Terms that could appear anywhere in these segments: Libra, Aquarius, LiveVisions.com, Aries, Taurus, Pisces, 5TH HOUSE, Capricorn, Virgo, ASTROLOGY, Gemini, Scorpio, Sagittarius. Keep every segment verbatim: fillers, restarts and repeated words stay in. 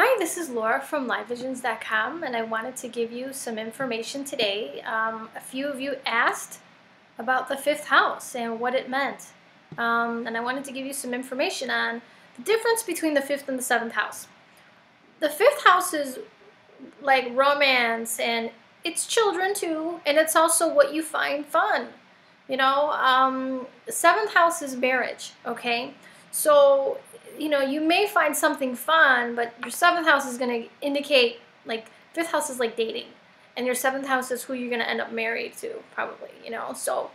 Hi, this is Laura from Live Visions dot com, and I wanted to give you some information today. Um, a few of you asked about the fifth house and what it meant, um, and I wanted to give you some information on the difference between the fifth and the seventh house. The fifth house is like romance, and it's children too, and it's also what you find fun. You know, um, the seventh house is marriage, okay? So, you know, you may find something fun, but your seventh house is going to indicate, like, fifth house is like dating, and your seventh house is who you're going to end up married to, probably, you know. So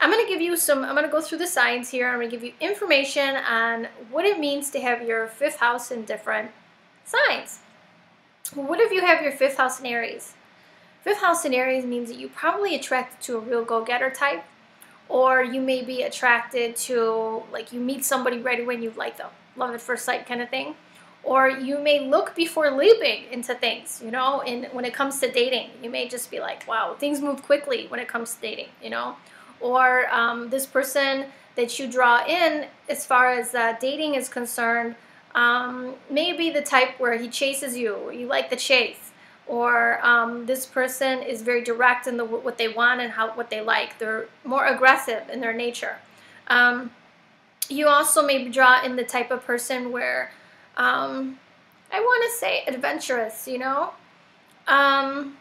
I'm going to give you some, I'm going to go through the signs here. I'm going to give you information on what it means to have your fifth house in different signs. What if you have your fifth house in Aries? Fifth house in Aries means that you probably attracted to a real go-getter type, or you may be attracted to, like, you meet somebody right away and you like them. Love at first sight kind of thing. Or you may look before leaping into things, you know, and when it comes to dating, you may just be like, wow, things move quickly when it comes to dating, you know. Or um, this person that you draw in, as far as uh, dating is concerned, um, may be the type where he chases you, or you like the chase. Or um, this person is very direct in the, what they want and how what they like. They're more aggressive in their nature. Um, you also may draw in the type of person where, um, I want to say adventurous, you know. Um,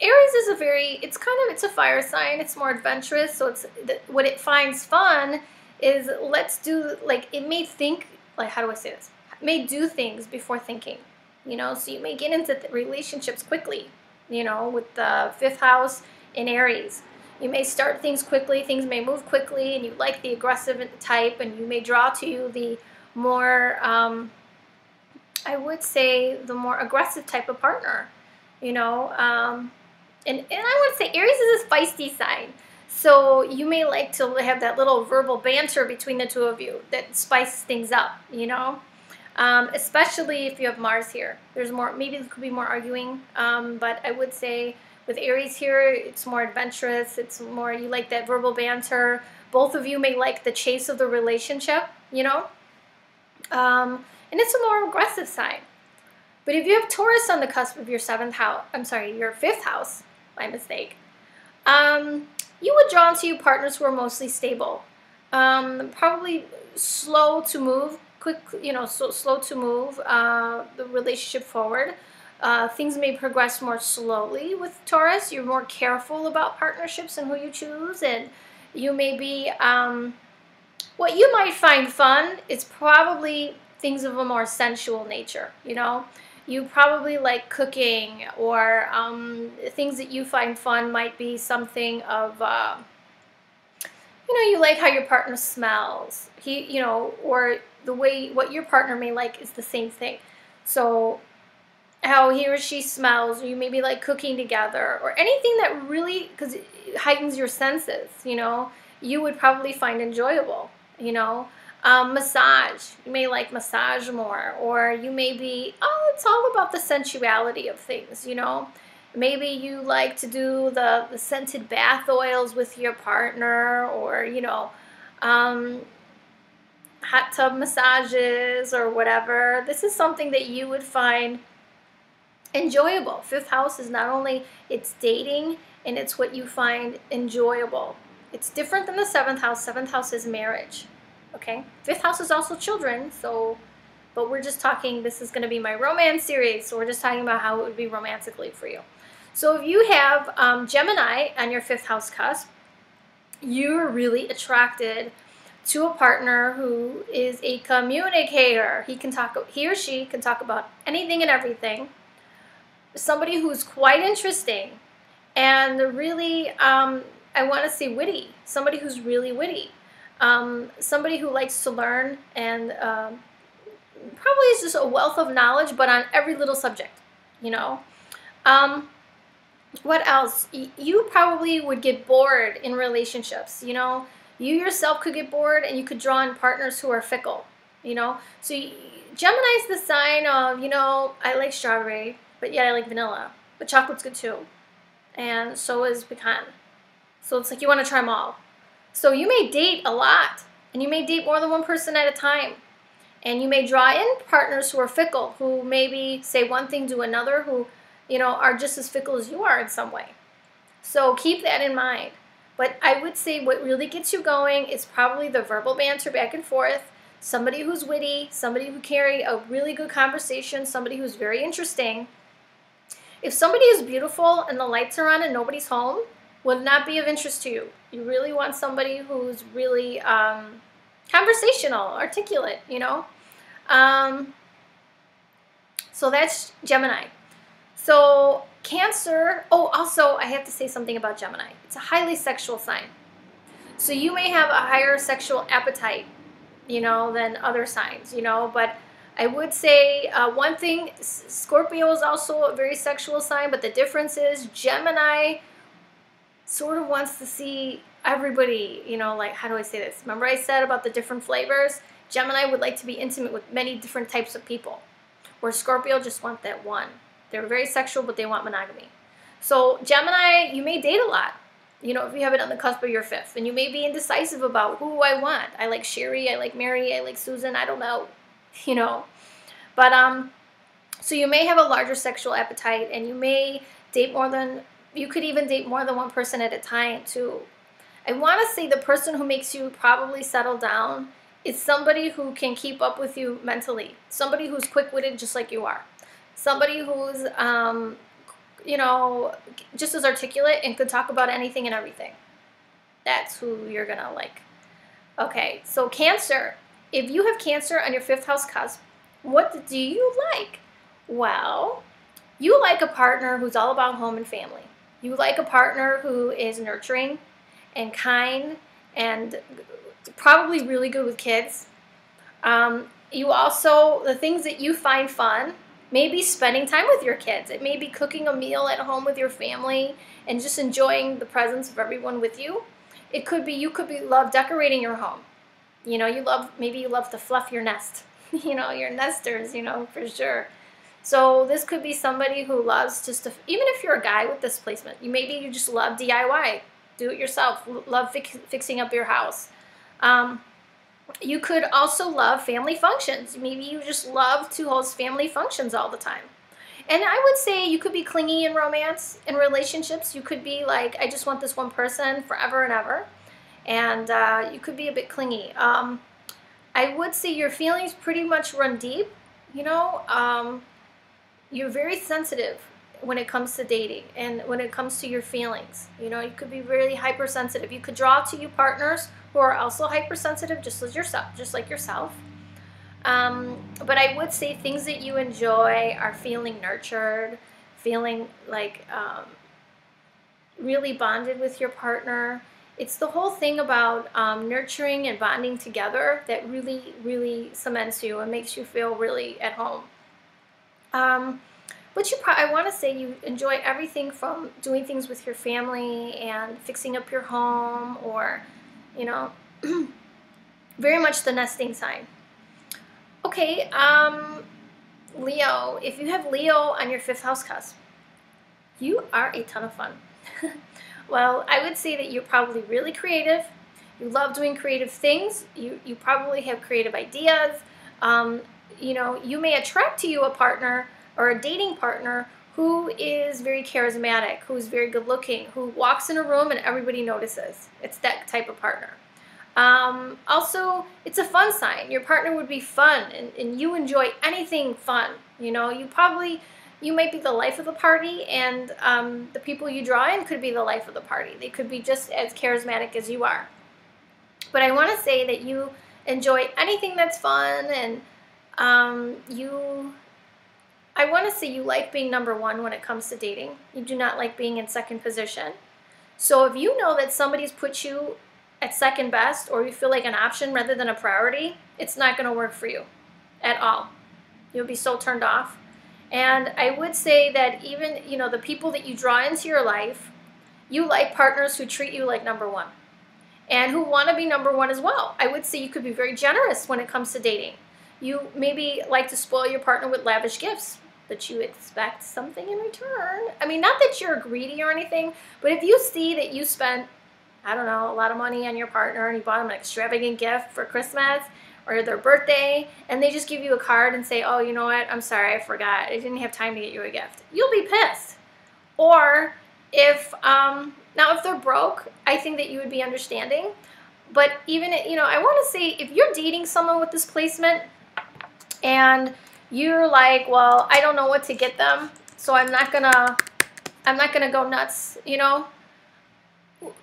Aries is a very, it's kind of, it's a fire sign. It's more adventurous. So it's, what it finds fun is let's do, like, it may think, like, how do I say this? It may do things before thinking. You know, so you may get into relationships quickly, you know, with the fifth house in Aries. You may start things quickly, things may move quickly, and you like the aggressive type, and you may draw to you the more, um, I would say, the more aggressive type of partner, you know. Um, and, and I would say Aries is a feisty sign, so you may like to have that little verbal banter between the two of you that spices things up, you know. Um, especially if you have Mars here. There's more, maybe there could be more arguing, um, but I would say with Aries here, it's more adventurous, it's more, you like that verbal banter. Both of you may like the chase of the relationship, you know, um, and it's a more aggressive sign. But if you have Taurus on the cusp of your seventh house, I'm sorry, your fifth house, my mistake, um, you would draw into you partners who are mostly stable, um, probably slow to move, quick, you know, so slow to move uh, the relationship forward. Uh, things may progress more slowly with Taurus. You're more careful about partnerships and who you choose, and you may be, um, what you might find fun is probably things of a more sensual nature, you know. You probably like cooking, or um, things that you find fun might be something of, uh, you know, you like how your partner smells, he, you know, or the way, what your partner may like is the same thing. So how he or she smells, or you maybe like cooking together, or anything that really, because it heightens your senses, you know, you would probably find enjoyable, you know. Um, massage, you may like massage more, or you may be, oh, it's all about the sensuality of things, you know. Maybe you like to do the, the scented bath oils with your partner, or, you know, um, hot tub massages or whatever. This is something that you would find enjoyable. Fifth house is not only it's dating, and it's what you find enjoyable. It's different than the seventh house. Seventh house is marriage, okay? Fifth house is also children, so, but we're just talking, this is going to be my romance series, so we're just talking about how it would be romantically for you. So if you have um, Gemini on your fifth house cusp, you're really attracted to a partner who is a communicator. He can talk, he or she can talk about anything and everything. Somebody who's quite interesting and really, um, I want to say witty. Somebody who's really witty. Um, somebody who likes to learn, and um, probably is just a wealth of knowledge, but on every little subject, you know. Um, what else? You probably would get bored in relationships, you know. You yourself could get bored, and you could draw in partners who are fickle, you know. So you, Gemini's the sign of, you know, I like strawberry, but yet I like vanilla. But chocolate's good too. And so is pecan. So it's like you want to try them all. So you may date a lot, and you may date more than one person at a time. And you may draw in partners who are fickle, who maybe say one thing, do another, who, you know, are just as fickle as you are in some way. So keep that in mind. But I would say what really gets you going is probably the verbal banter back and forth, somebody who's witty, somebody who carry a really good conversation, somebody who's very interesting. If somebody is beautiful and the lights are on and nobody's home, would not be of interest to you. You really want somebody who's really um, conversational, articulate, you know. Um, so that's Gemini. So Cancer, oh, also I have to say something about Gemini. It's a highly sexual sign. So you may have a higher sexual appetite, you know, than other signs, you know. But I would say uh, one thing, Scorpio is also a very sexual sign, but the difference is Gemini sort of wants to see everybody, you know, like, how do I say this? Remember I said about the different flavors? Gemini would like to be intimate with many different types of people, where Scorpio just want that one. They're very sexual, but they want monogamy. So Gemini, you may date a lot, you know, if you have it on the cusp of your fifth. And you may be indecisive about who I want. I like Sherry, I like Mary, I like Susan, I don't know, you know. But, um, so you may have a larger sexual appetite, and you may date more than, you could even date more than one person at a time, too. I want to say the person who makes you probably settle down is somebody who can keep up with you mentally. Somebody who's quick-witted just like you are. Somebody who's, um, you know, just as articulate and could talk about anything and everything. That's who you're going to like. Okay, so Cancer. If you have Cancer on your fifth house cusp, what do you like? Well, you like a partner who's all about home and family. You like a partner who is nurturing and kind and probably really good with kids. Um, you also, the things that you find fun, maybe spending time with your kids. It may be cooking a meal at home with your family and just enjoying the presence of everyone with you. It could be, you could be love decorating your home. You know, you love, maybe you love to fluff your nest. You know, your nesters, you know, for sure. So this could be somebody who loves just to, even if you're a guy with this placement, you maybe you just love D I Y, do it yourself, love fix, fixing up your house. Um, You could also love family functions. Maybe you just love to host family functions all the time. And I would say you could be clingy in romance, in relationships. You could be like, I just want this one person forever and ever. And uh, you could be a bit clingy. Um, I would say your feelings pretty much run deep. You know, um, you're very sensitive when it comes to dating and when it comes to your feelings. You know, you could be really hypersensitive. You could draw to you partners who are also hypersensitive, just as yourself, just like yourself. Um, but I would say things that you enjoy are feeling nurtured, feeling like um, really bonded with your partner. It's the whole thing about um, nurturing and bonding together that really, really cements you and makes you feel really at home. Um, but you, I want to say you enjoy everything from doing things with your family and fixing up your home, or you know, very much the nesting sign. Okay, um, Leo. If you have Leo on your fifth house cusp, you are a ton of fun. Well, I would say that you're probably really creative. You love doing creative things. You, you probably have creative ideas. Um, you know, you may attract to you a partner or a dating partner who is very charismatic, who is very good looking, who walks in a room and everybody notices. It's that type of partner. Um, also, it's a fun sign. Your partner would be fun, and, and you enjoy anything fun. You know, you probably, you might be the life of the party, and um, the people you draw in could be the life of the party. They could be just as charismatic as you are. But I want to say that you enjoy anything that's fun, and um, you... I want to say you like being number one when it comes to dating. You do not like being in second position. So if you know that somebody's put you at second best, or you feel like an option rather than a priority, it's not going to work for you at all. You'll be so turned off. And I would say that even, you know, the people that you draw into your life, you like partners who treat you like number one and who want to be number one as well. I would say you could be very generous when it comes to dating. You maybe like to spoil your partner with lavish gifts, but you expect something in return. I mean, not that you're greedy or anything, but if you see that you spent, I don't know, a lot of money on your partner and you bought him an extravagant gift for Christmas, or their birthday, and they just give you a card and say, oh, you know what, I'm sorry, I forgot, I didn't have time to get you a gift, you'll be pissed. Or if, um, now if they're broke, I think that you would be understanding. But even, you know, I want to say if you're dating someone with this placement and you're like, well, I don't know what to get them, so I'm not gonna, I'm not gonna go nuts, you know.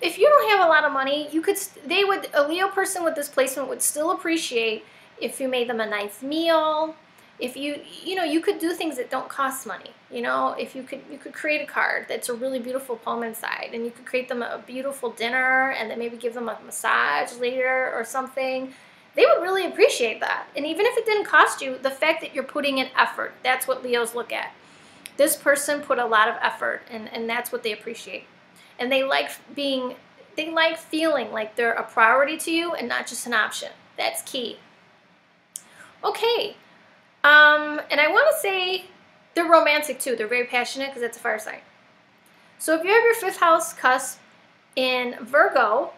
If you don't have a lot of money, you could, they would, a Leo person with this placement would still appreciate if you made them a nice meal. If you, you know, you could do things that don't cost money, you know, if you could, you could create a card that's a really beautiful poem inside, and you could create them a beautiful dinner and then maybe give them a massage later or something. They would really appreciate that. And even if it didn't cost you, the fact that you're putting in effort, that's what Leos look at. This person put a lot of effort, and, and that's what they appreciate. And they like being, they like feeling like they're a priority to you and not just an option. That's key. Okay. Um, and I want to say they're romantic too. They're very passionate because that's a fire sign. So if you have your fifth house cusp in Virgo,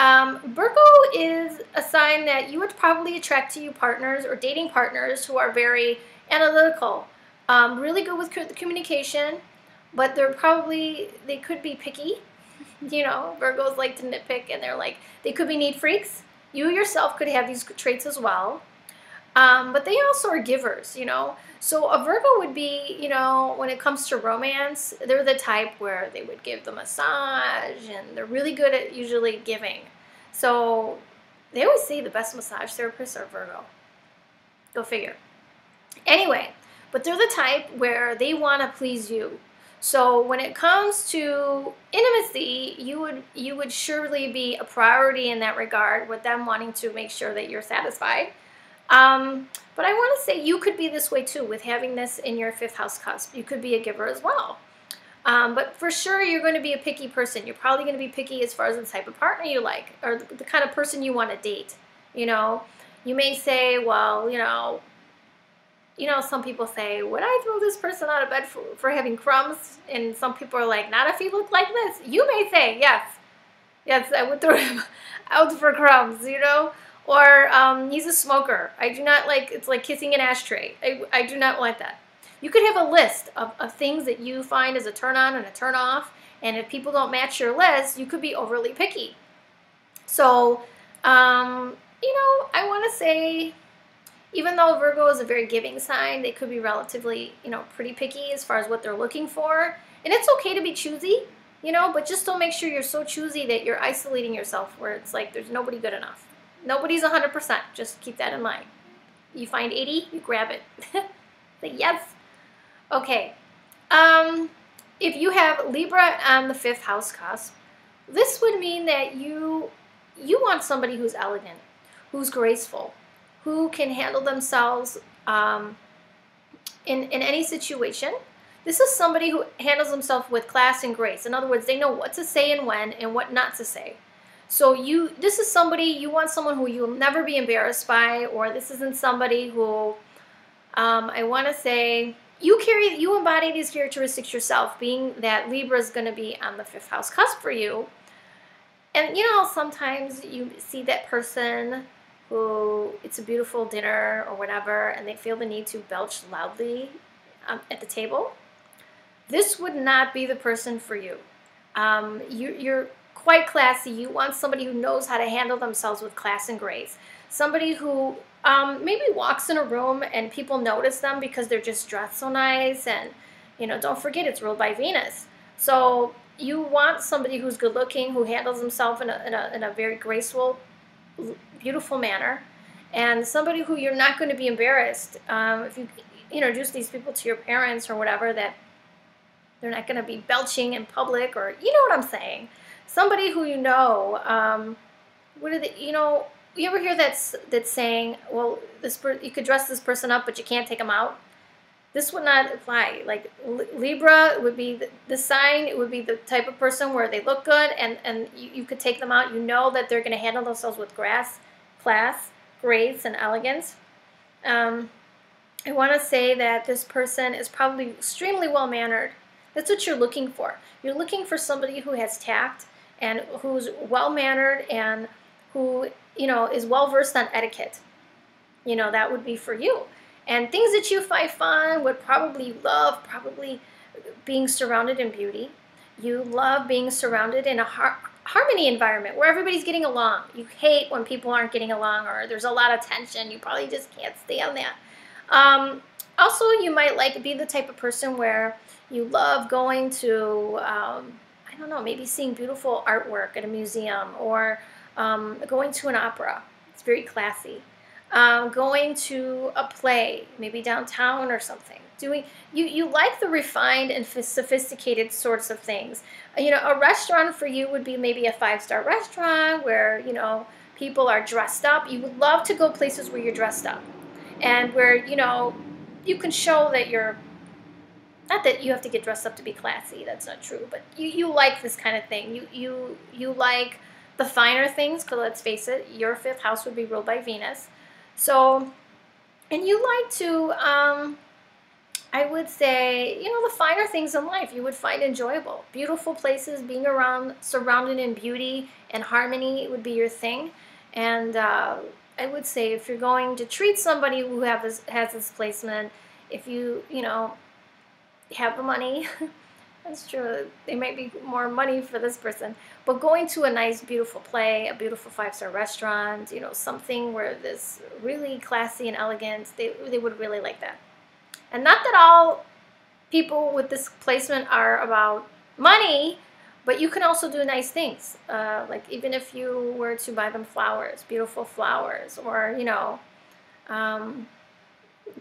um, Virgo is a sign that you would probably attract to you partners or dating partners who are very analytical, um, really good with communication, but they're probably, they could be picky. You know, Virgos like to nitpick, and they're like, they could be neat freaks. You yourself could have these traits as well. Um, but they also are givers, you know. So a Virgo would be, you know, when it comes to romance, they're the type where they would give the massage, and they're really good at usually giving. So they always say the best massage therapists are Virgo. Go figure. Anyway, but they're the type where they want to please you. So when it comes to intimacy, you would, you would surely be a priority in that regard, with them wanting to make sure that you're satisfied. Um, but I want to say you could be this way too, with having this in your fifth house cusp. You could be a giver as well. Um, but for sure, you're going to be a picky person. You're probably going to be picky as far as the type of partner you like, or the kind of person you want to date. You know, you may say, well, you know, you know, some people say, would I throw this person out of bed for, for having crumbs? And some people are like, not if he looked like this. You may say, yes, yes, I would throw him out for crumbs, you know. Or um, he's a smoker. I do not like, it's like kissing an ashtray. I, I do not like that. You could have a list of, of things that you find as a turn on and a turn off. And if people don't match your list, you could be overly picky. So, um, you know, I want to say, even though Virgo is a very giving sign, they could be relatively, you know, pretty picky as far as what they're looking for. And it's okay to be choosy, you know, but just don't make sure you're so choosy that you're isolating yourself where it's like there's nobody good enough. Nobody's one hundred percent. Just keep that in mind. You find eighty, you grab it. Like, yes. Okay. Um, if you have Libra on the fifth house cusp, this would mean that you, you want somebody who's elegant, who's graceful, who can handle themselves um, in, in any situation. This is somebody who handles themselves with class and grace. In other words, they know what to say and when and what not to say. So you, this is somebody, you want someone who you'll never be embarrassed by, or this isn't somebody who, um, I want to say, you carry, you embody these characteristics yourself, being that Libra is going to be on the fifth house cusp for you. And, you know, sometimes you see that person who, it's a beautiful dinner or whatever, and they feel the need to belch loudly um, at the table. This would not be the person for you. Um, you you're... quite classy. You want somebody who knows how to handle themselves with class and grace. Somebody who um, maybe walks in a room and people notice them because they're just dressed so nice, and, you know, don't forget it's ruled by Venus. So you want somebody who's good looking, who handles himself in a, in a, in a very graceful, beautiful manner, and somebody who you're not going to be embarrassed. Um, if you introduce these people to your parents or whatever, that they're not going to be belching in public, or, you know what I'm saying. Somebody who you know, um, what are they, you know, you ever hear that, that saying, well, this per you could dress this person up, but you can't take them out? This would not apply. Like, Li Libra would be the, the sign, it would be the type of person where they look good, and, and you, you could take them out. You know that they're going to handle themselves with grass, class, grace, and elegance. Um, I want to say that this person is probably extremely well-mannered. That's what you're looking for. You're looking for somebody who has tact, and who's well-mannered, and who, you know, is well-versed on etiquette. you know, that would be for you. And things that you find fun would probably love, probably being surrounded in beauty. You love being surrounded in a har harmony environment where everybody's getting along. You hate when people aren't getting along or there's a lot of tension. You probably just can't stand that. Um, also, you might like be the type of person where you love going to, um, I don't know, maybe seeing beautiful artwork at a museum or um, going to an opera. It's very classy. Um, going to a play, maybe downtown or something. Doing you, you like the refined and sophisticated sorts of things. You know, a restaurant for you would be maybe a five-star restaurant where, you know, people are dressed up. You would love to go places where you're dressed up and where, you know, you can show that you're, not that you have to get dressed up to be classy, that's not true, but you, you like this kind of thing. You, you, you like the finer things, because let's face it, your fifth house would be ruled by Venus. So, and you like to, um, I would say, you know, the finer things in life you would find enjoyable. Beautiful places, being around, surrounded in beauty and harmony would be your thing. And uh, I would say if you're going to treat somebody who have this, has this placement, if you, you know, have the money, that's true, there might be more money for this person, but going to a nice, beautiful play, a beautiful five-star restaurant, you know, something where this really classy and elegant, they, they would really like that. And not that all people with this placement are about money, but you can also do nice things. Uh, like even if you were to buy them flowers, beautiful flowers, or, you know, um,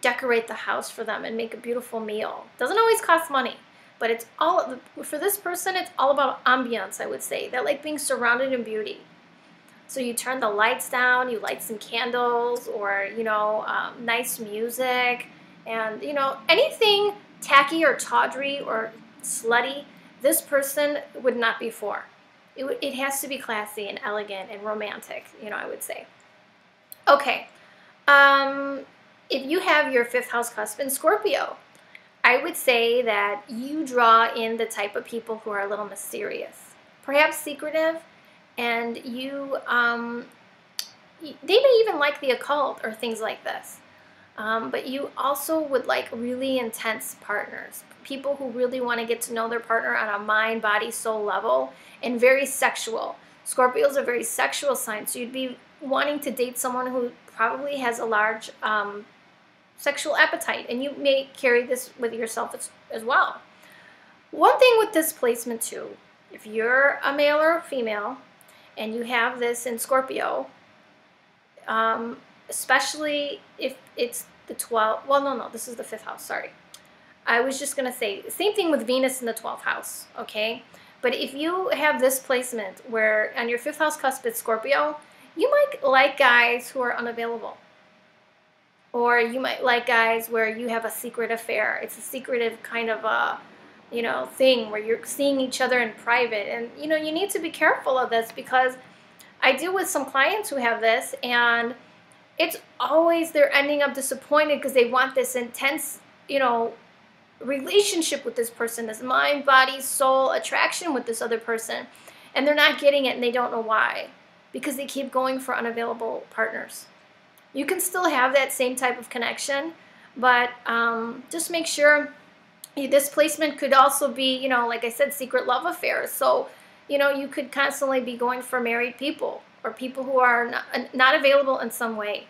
decorate the house for them and make a beautiful meal. Doesn't always cost money. But it's all, for this person, it's all about ambiance, I would say. They like being surrounded in beauty. So you turn the lights down, you light some candles or, you know, um, nice music. And, you know, anything tacky or tawdry or slutty, this person would not be for. It, w it has to be classy and elegant and romantic, you know, I would say. Okay. Um, if you have your fifth house cusp in Scorpio, I would say that you draw in the type of people who are a little mysterious, perhaps secretive, and you, um, they may even like the occult or things like this, um, but you also would like really intense partners, people who really want to get to know their partner on a mind, body, soul level, and very sexual. Scorpio is a very sexual sign, so you'd be wanting to date someone who probably has a large um, sexual appetite, and you may carry this with yourself as, as well. One thing with this placement too, if you're a male or a female and you have this in Scorpio, um, especially if it's the twelfth, well no no this is the fifth house, sorry. I was just gonna say same thing with Venus in the twelfth house, okay? But if you have this placement where on your fifth house cusp it's Scorpio, you might like guys who are unavailable. Or you might like guys where you have a secret affair. It's a secretive kind of a, you know, thing where you're seeing each other in private. And, you know, you need to be careful of this because I deal with some clients who have this and it's always they're ending up disappointed because they want this intense, you know, relationship with this person, this mind, body, soul attraction with this other person. And they're not getting it and they don't know why because they keep going for unavailable partners. You can still have that same type of connection, but um, just make sure this placement could also be, you know, like I said, secret love affairs. So, you know, you could constantly be going for married people or people who are not, not available in some way.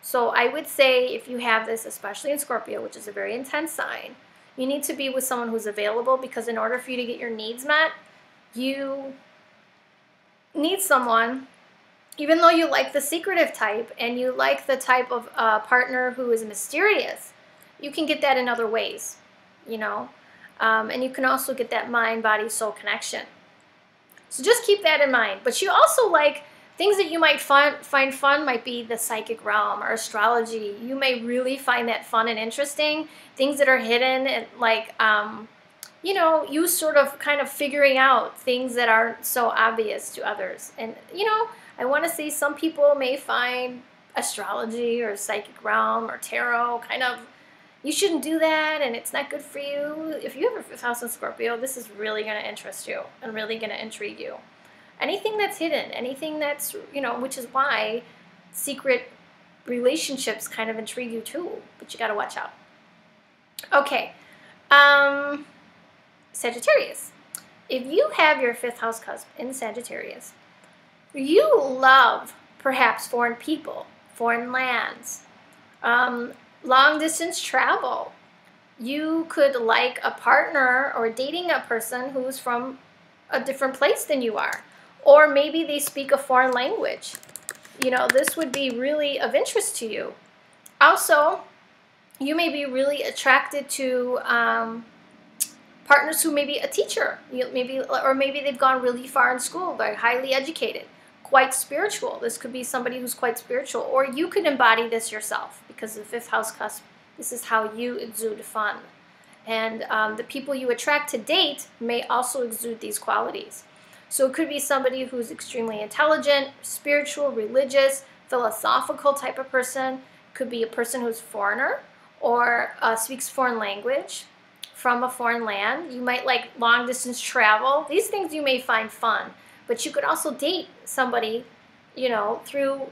So I would say if you have this, especially in Scorpio, which is a very intense sign, you need to be with someone who's available because in order for you to get your needs met, you need someone. Even though you like the secretive type and you like the type of uh, partner who is mysterious, you can get that in other ways, you know. Um, and you can also get that mind, body, soul connection. So just keep that in mind. But you also like things that you might fun, find fun might be the psychic realm or astrology. You may really find that fun and interesting. Things that are hidden and like, um, you know, you sort of kind of figuring out things that aren't so obvious to others. And, you know, I want to say some people may find astrology or psychic realm or tarot kind of, you shouldn't do that and it's not good for you. If you have a fifth house in Scorpio, this is really going to interest you and really going to intrigue you. Anything that's hidden, anything that's, you know, which is why secret relationships kind of intrigue you too, but you got to watch out. Okay, um, Sagittarius. If you have your fifth house cusp in Sagittarius, you love perhaps foreign people, foreign lands, um, long-distance travel. You could like a partner or dating a person who's from a different place than you are. Or maybe they speak a foreign language. You know, this would be really of interest to you. Also, you may be really attracted to um, partners who may be a teacher. You, maybe, or maybe they've gone really far in school. They're highly educated, quite spiritual. This could be somebody who's quite spiritual. Or you could embody this yourself because of the fifth house cusp. This is how you exude fun. And um, the people you attract to date may also exude these qualities. So it could be somebody who's extremely intelligent, spiritual, religious, philosophical type of person. Could be a person who's foreigner or uh, speaks foreign language from a foreign land. You might like long distance travel. These things you may find fun. But you could also date somebody, you know, through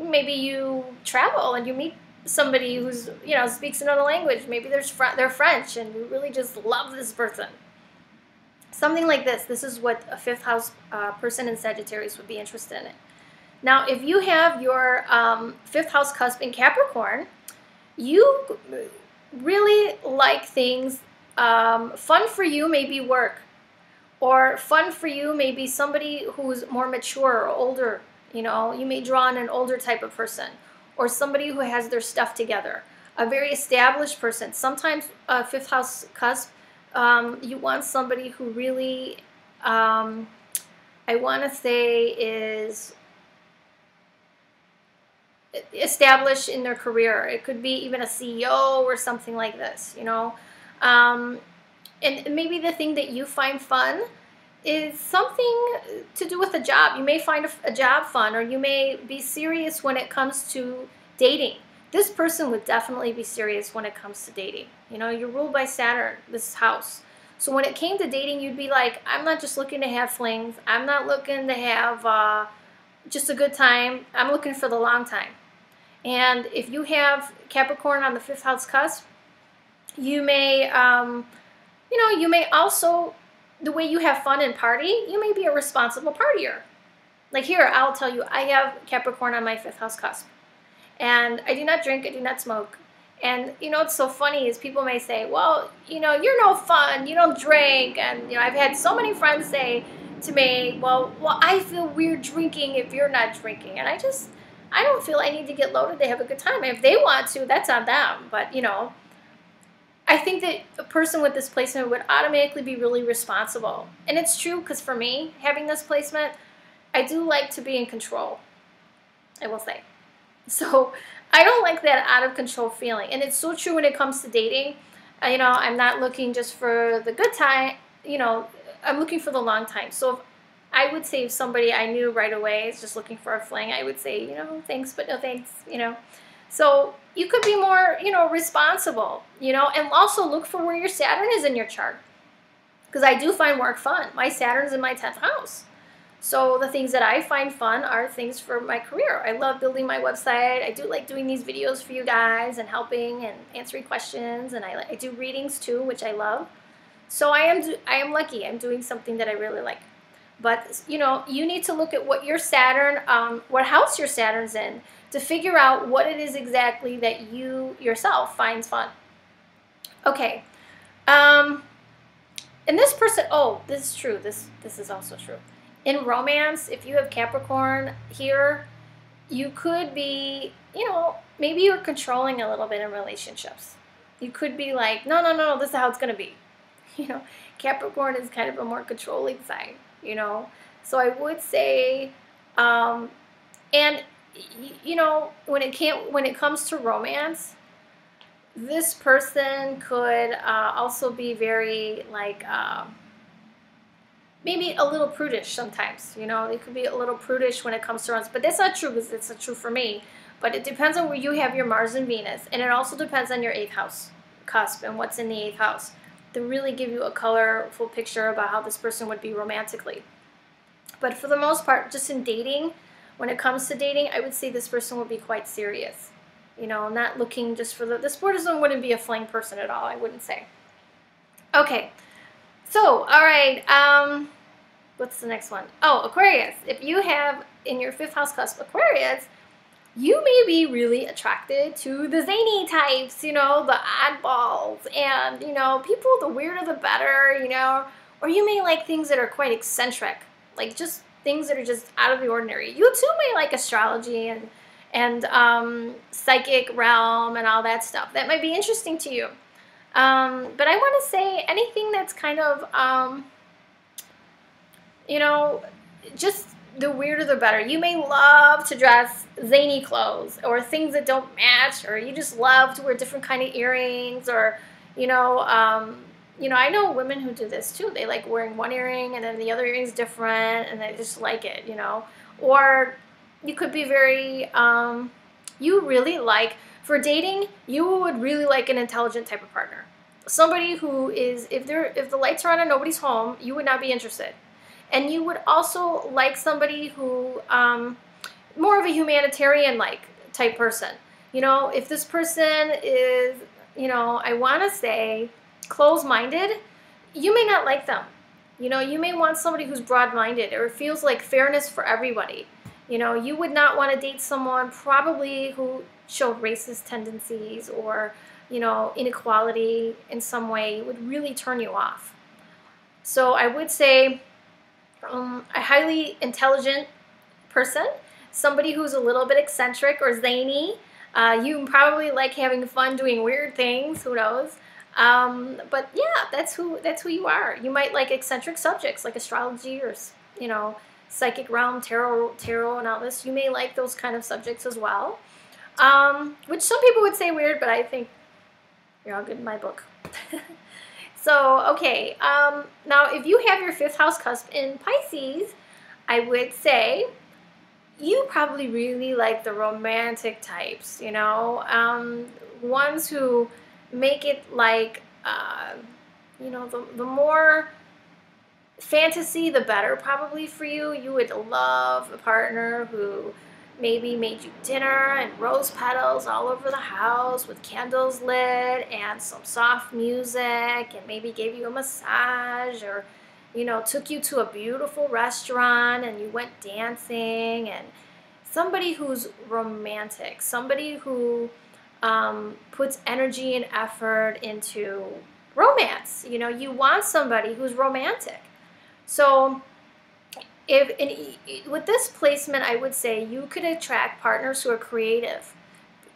maybe you travel and you meet somebody who's, you know, speaks another language. Maybe there's fr they're French and we really just love this person. Something like this. This is what a fifth house uh, person in Sagittarius would be interested in. Now, if you have your um, fifth house cusp in Capricorn, you really like things. Um, fun for you may be work, or fun for you may be somebody who's more mature or older. You know, you may draw on an older type of person, or somebody who has their stuff together, a very established person. Sometimes a fifth house cusp, um, you want somebody who really, um, I want to say is established in their career. It could be even a C E O or something like this, you know. Um, and maybe the thing that you find fun is something to do with a job. You may find a, a job fun, or you may be serious when it comes to dating. This person would definitely be serious when it comes to dating. You know, you're ruled by Saturn, this house. So when it came to dating, you'd be like, I'm not just looking to have flings. I'm not looking to have uh, just a good time. I'm looking for the long time. And if you have Capricorn on the fifth house cusp, you may, um, you know, you may also... the way you have fun and party, you may be a responsible partier. Like here, I'll tell you, I have Capricorn on my fifth house cusp. And I do not drink, I do not smoke. And you know what's so funny is people may say, well, you know, you're no fun, you don't drink. And you know, I've had so many friends say to me, well, well, I feel weird drinking if you're not drinking. And I just, I don't feel I need to get loaded to have a good time. If they want to, that's on them. But you know, I think that a person with this placement would automatically be really responsible. And it's true, because for me, having this placement, I do like to be in control, I will say. So I don't like that out of control feeling. And it's so true when it comes to dating. You know, I'm not looking just for the good time. You know, I'm looking for the long time. So if I would say if somebody I knew right away is just looking for a fling, I would say, you know, thanks, but no thanks, you know. So you could be more, you know, responsible, you know, and also look for where your Saturn is in your chart. Because I do find work fun. My Saturn's in my tenth house. So the things that I find fun are things for my career. I love building my website. I do like doing these videos for you guys and helping and answering questions. And I, I do readings too, which I love. So I am, I am lucky. I'm doing something that I really like. But, you know, you need to look at what your Saturn, um, what house your Saturn's in, to figure out what it is exactly that you yourself finds fun. Okay. Um, and this person, oh, this is true. This, this is also true. In romance, if you have Capricorn here, you could be, you know, maybe you're controlling a little bit in relationships. You could be like, no, no, no, this is how it's going to be. You know, Capricorn is kind of a more controlling sign, you know. So I would say, um, and... you know, when it can't, when it comes to romance, this person could uh, also be very like uh, maybe a little prudish sometimes. You know, they could be a little prudish when it comes to romance, but that's not true because it's not true for me. But it depends on where you have your Mars and Venus, and it also depends on your eighth house cusp and what's in the eighth house. They really give you a colorful picture about how this person would be romantically. But for the most part, just in dating. When it comes to dating, I would say this person will be quite serious. you know, not looking just for the, the sportism wouldn't be a fling person at all, I wouldn't say. Okay, so, all right, um, what's the next one? Oh, Aquarius. If you have in your fifth house cusp Aquarius, you may be really attracted to the zany types, you know, the oddballs, and, you know, people, the weirder the better, you know, or you may like things that are quite eccentric, like just things that are just out of the ordinary. You too may like astrology and, and um, psychic realm and all that stuff. That might be interesting to you. Um, but I want to say anything that's kind of, um, you know, just the weirder the better. You may love to dress zany clothes or things that don't match, or you just love to wear different kind of earrings, or, you know, um, you know, I know women who do this too. They like wearing one earring and then the other earring's different and they just like it, you know. Or you could be very, um, you really like, for dating, you would really like an intelligent type of partner. Somebody who is, if they're, if the lights are on and nobody's home, you would not be interested. And you would also like somebody who, um, more of a humanitarian-like type person. You know, if this person is, you know, I want to say close-minded, you may not like them. You know, you may want somebody who's broad-minded or feels like fairness for everybody. You know, you would not want to date someone probably who showed racist tendencies or, you know, inequality in some way. It would really turn you off. So I would say um, a highly intelligent person, somebody who's a little bit eccentric or zany. Uh, you probably like having fun doing weird things, who knows. Um, but yeah, that's who, that's who you are. You might like eccentric subjects like astrology or, you know, psychic realm, tarot, tarot, and all this. You may like those kind of subjects as well, um, which some people would say weird, but I think you're all good in my book. So, okay, um, now if you have your fifth house cusp in Pisces, I would say you probably really like the romantic types, you know, um, ones who make it like, uh, you know, the, the more fantasy, the better probably for you. You would love a partner who maybe made you dinner and rose petals all over the house with candles lit and some soft music, and maybe gave you a massage, or, you know, took you to a beautiful restaurant and you went dancing. And somebody who's romantic, somebody who um, puts energy and effort into romance. You know, you want somebody who's romantic. So if in, with this placement, I would say you could attract partners who are creative,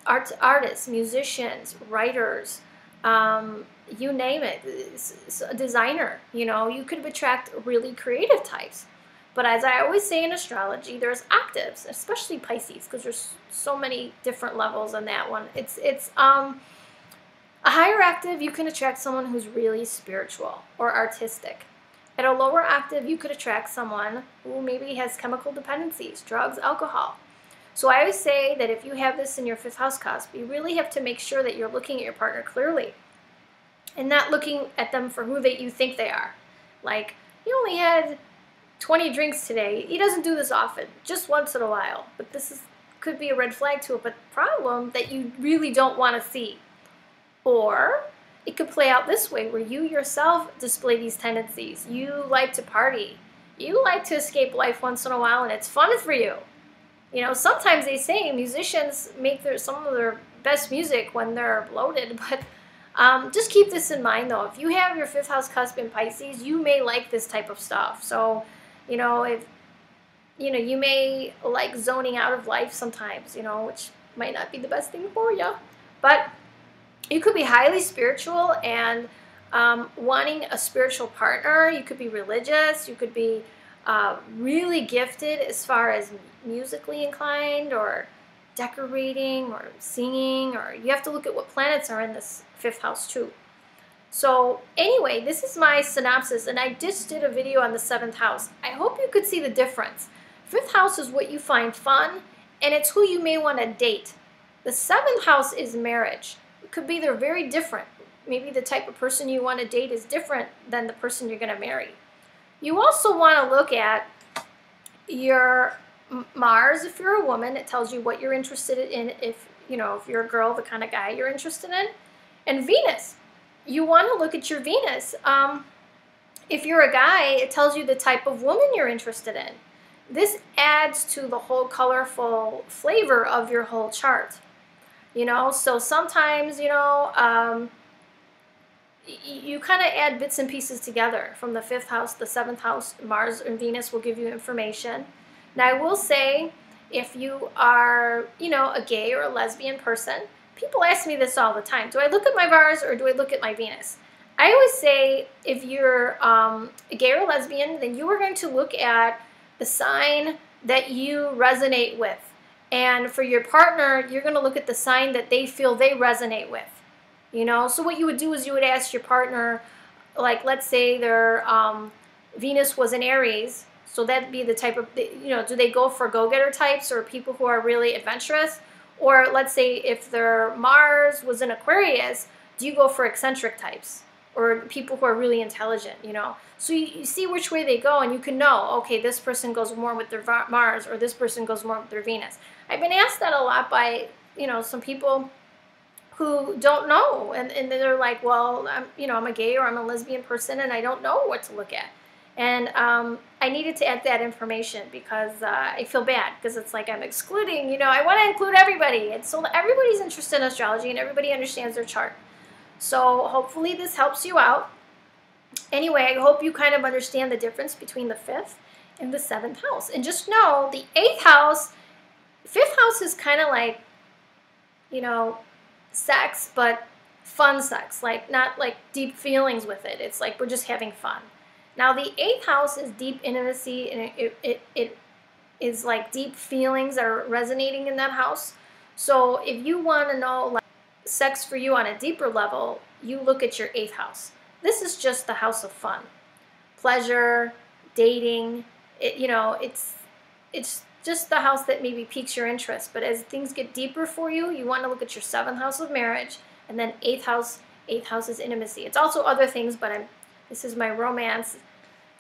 art, artists, musicians, writers, um, you name it, a designer. You know, you could attract really creative types. But as I always say in astrology, there's octaves, especially Pisces, because there's so many different levels in that one. It's, it's um, a higher octave, you can attract someone who's really spiritual or artistic. At a lower octave, you could attract someone who maybe has chemical dependencies, drugs, alcohol. So I always say that if you have this in your fifth house cusp, you really have to make sure that you're looking at your partner clearly and not looking at them for who that you think they are. Like, he only had twenty drinks today. He doesn't do this often, just once in a while. But this is, could be a red flag to it, but problem that you really don't want to see. Or it could play out this way, where you yourself display these tendencies. You like to party. You like to escape life once in a while, and it's fun for you. You know, sometimes they say musicians make their, some of their best music when they're bloated, but um, just keep this in mind, though. If you have your fifth house cusp in Pisces, you may like this type of stuff. So, you know, if, you know, you may like zoning out of life sometimes, you know, which might not be the best thing for you, but you could be highly spiritual and um, wanting a spiritual partner. You could be religious. You could be uh, really gifted as far as musically inclined, or decorating, or singing, or you have to look at what planets are in this fifth house too. So anyway, this is my synopsis, and I just did a video on the seventh house. I hope you could see the difference. Fifth house is what you find fun, and it's who you may want to date. The seventh house is marriage. Could be they're very different. Maybe the type of person you want to date is different than the person you're going to marry. You also want to look at your Mars. If you're a woman, it tells you what you're interested in if you know, if you're a girl, the kind of guy you're interested in. And Venus, you want to look at your Venus. Um, if you're a guy, it tells you the type of woman you're interested in. This adds to the whole colorful flavor of your whole chart. You know, so sometimes, you know, um, you kind of add bits and pieces together from the fifth house, the seventh house. Mars and Venus will give you information. Now, I will say, if you are, you know, a gay or a lesbian person, people ask me this all the time. Do I look at my Mars or do I look at my Venus? I always say, if you're um, a gay or lesbian, then you are going to look at the sign that you resonate with. And for your partner, you're going to look at the sign that they feel they resonate with. You know, so what you would do is you would ask your partner, like, let's say their um, Venus was in Aries, so that'd be the type of, you know, do they go for go-getter types or people who are really adventurous? Or let's say if their Mars was in Aquarius, do you go for eccentric types or people who are really intelligent, you know? So you, you see which way they go, and you can know, okay, this person goes more with their Mars or this person goes more with their Venus. I've been asked that a lot by, you know, some people who don't know, and, and they're like, well, I'm, you know, I'm a gay or I'm a lesbian person and I don't know what to look at. And um, I needed to add that information because uh, I feel bad, because it's like I'm excluding, you know, I want to include everybody. And so everybody's interested in astrology and everybody understands their chart. So hopefully this helps you out. Anyway, I hope you kind of understand the difference between the fifth and the seventh house. And just know the eighth house, fifth house is kind of like, you know, sex, but fun sex, like not like deep feelings with it. It's like we're just having fun. Now the eighth house is deep intimacy, and it, it, it is like deep feelings that are resonating in that house. So if you want to know like sex for you on a deeper level, you look at your eighth house. This is just the house of fun, pleasure, dating. It, you know, it's it's just the house that maybe piques your interest. But as things get deeper for you, you want to look at your seventh house of marriage, and then eighth house, eighth house is intimacy. It's also other things, but I'm, this is my romance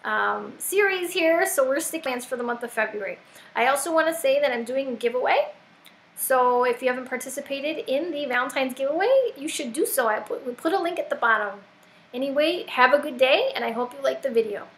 um, series here, so we're sticking plans for the month of February. I also want to say that I'm doing a giveaway. So if you haven't participated in the Valentine's giveaway, you should do so. I put, we put a link at the bottom. Anyway, have a good day, and I hope you liked the video.